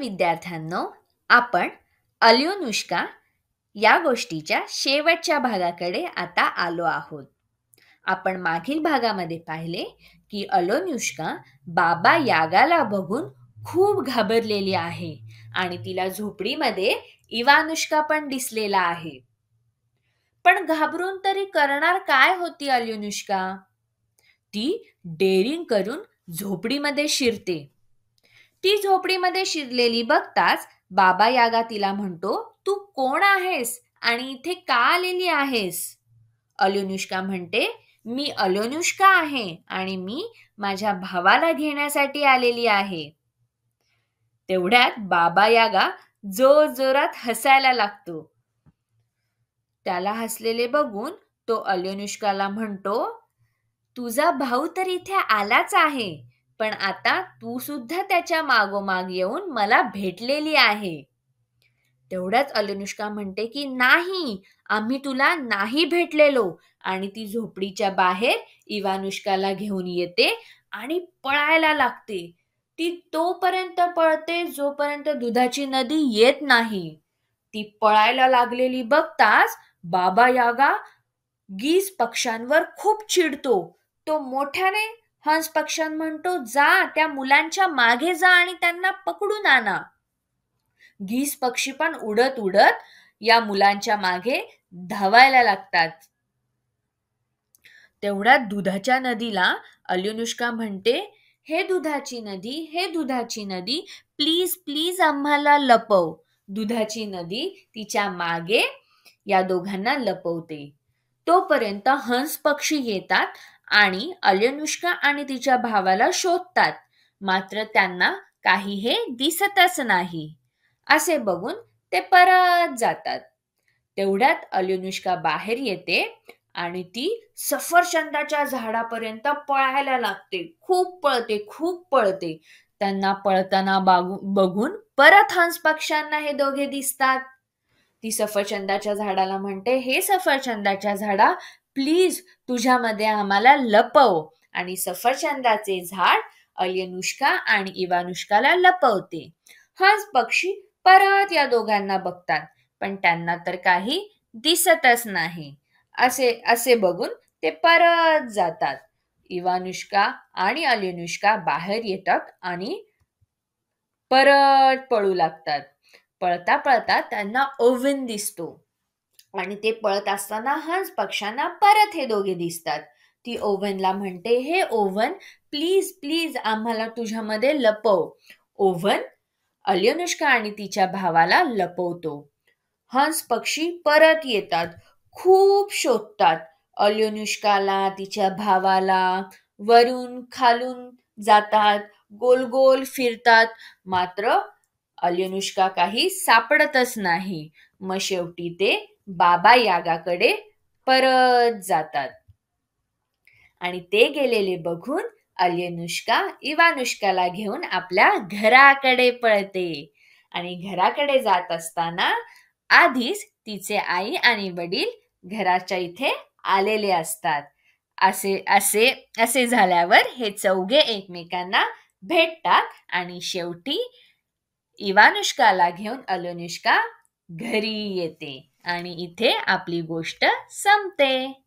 विद्यार्थ्यांनो, आपण अल्योनुष्का या गोष्टीच्या शेवटच्या भागाकडे आता आलो आहोत। आपण मागील भागामध्ये पाहिले की अल्योनुष्का बाबा यागाला बघून खूप घाबरलेली आहे आणि तिला झोपडीमध्ये इवानुष्का पण दिसलेला आहे। पण घाबरून तरी करणार काय होती अल्योनुष्का? ती डेअरिंग करून झोपडीमध्ये शिरते। ती झोपडीमध्ये शिरलेली बघताच बाबा यागा तिला म्हणतो, तू कोण आहेस आणि इथे का आलेली आहेस? अल्योनुष्का म्हणते, मी अल्योनुष्का आहे आणि मी माझ्या भावाला घेण्यासाठी आलेली आहे। तेवढ्यात बाबा यागा जोरजोरात हसायला लागतो। त्याला हसलेले बघून तो अल्योनुष्काला म्हणतो, तुझा भाऊ तर इथे आलाच आहे, पण आता तू सुद्धा त्याच्या मागोमाग येऊन मला भेटलेली आहे। तेवढ्याच अल्योनुष्का म्हणते की नाही, आम्ही तुला नाही भेटलेलो, आणि ती झोपडीच्या बाहेर इवानुष्काला घेऊन येते आणि पळायला लागते। ती तोपर्यंत पळते जोपर्यंत दुधाची नदी येत नाही। ती पळायला लागलेली बघताच बाबा यागा गीस पक्ष्यांवर खूप चिडतो। तो मोठ्याने हंस पक्ष्यांना म्हणतो, जा त्या मुलांच्या मागे जा आणि त्यांना पकडून आणा। गीस पक्षी पण उडत उडत या मुलांच्या मागे धावायला लागतात। तेवढ्यात दुधाच्या नदीला अल्योनुष्का म्हणते, हे दुधाची नदी, हे दुधाची नदी, प्लीज प्लीज आम्हाला लपव। दुधाची नदी तिच्या मागे या दोघांना लपवते। तोपर्यंत हंस पक्षी येतात आणि अल्योनुष्का आणि तिच्या भावाला शोधतात, मात्र त्यांना काही हे दिसतच नाही। असे बघून ते परत जातात। तेवढ्यात अल्योनुष्का बाहेर येते आणि ती सफरचंदाच्या झाडापर्यंत पळायला लागते। खूप पळते, खूप पळते। त्यांना पळताना बघून परत हंस पक्ष्यांना हे दोघे दिसतात। ती सफरचंदाच्या झाडाला म्हणते, हे सफरचंदाच्या झाडा, प्लीज तुझ्यामध्ये आम्हाला लपव। आणि सफरचंदाचे झाड अल्योनुष्का आणि इवानुष्काला लपवते। हंस पक्षी परत या दोघांना बघतात, पण त्यांना तर काही दिसतच नाही। असे बघून ते परत जातात। इवानुष्का आणि अल्योनुष्का बाहेर येतात आणि परत पळू लागतात। पळता पळता त्यांना ओव्हन दिसतो आणि ते पळत असताना हंस पक्ष्यांना परत हे दोघे दिसतात। ती ओव्हनला म्हणते, हे ओव्हन, प्लीज प्लीज आम्हाला तुझ्यामध्ये लपव। ओव्हन अल्योनुष्का आणि तिच्या भावाला लपवतो। हंस पक्षी परत येतात, खूप शोधतात अल्योनुष्काला, तिच्या भावाला, वरून खालून जातात, गोल गोल फिरतात, मात्र अल्योनुष्का काही सापडतच नाही। मग शेवटी ते बाबा यागाकडे परत जातात आणि ते गेलेले बघून अल्योनुष्का इवानुष्काला घेऊन आपल्या घराकडे पळते। आणि घराकडे जात असताना आधीच तिचे आई आणि वडील घराच्या इथे आलेले असतात। असे झाल्यावर हे चौघे एकमेकांना भेटतात आणि शेवटी इवानुष्काला घेऊन अल्योनुष्का घरी येते आणि इथे आपली गोष्ट संपते।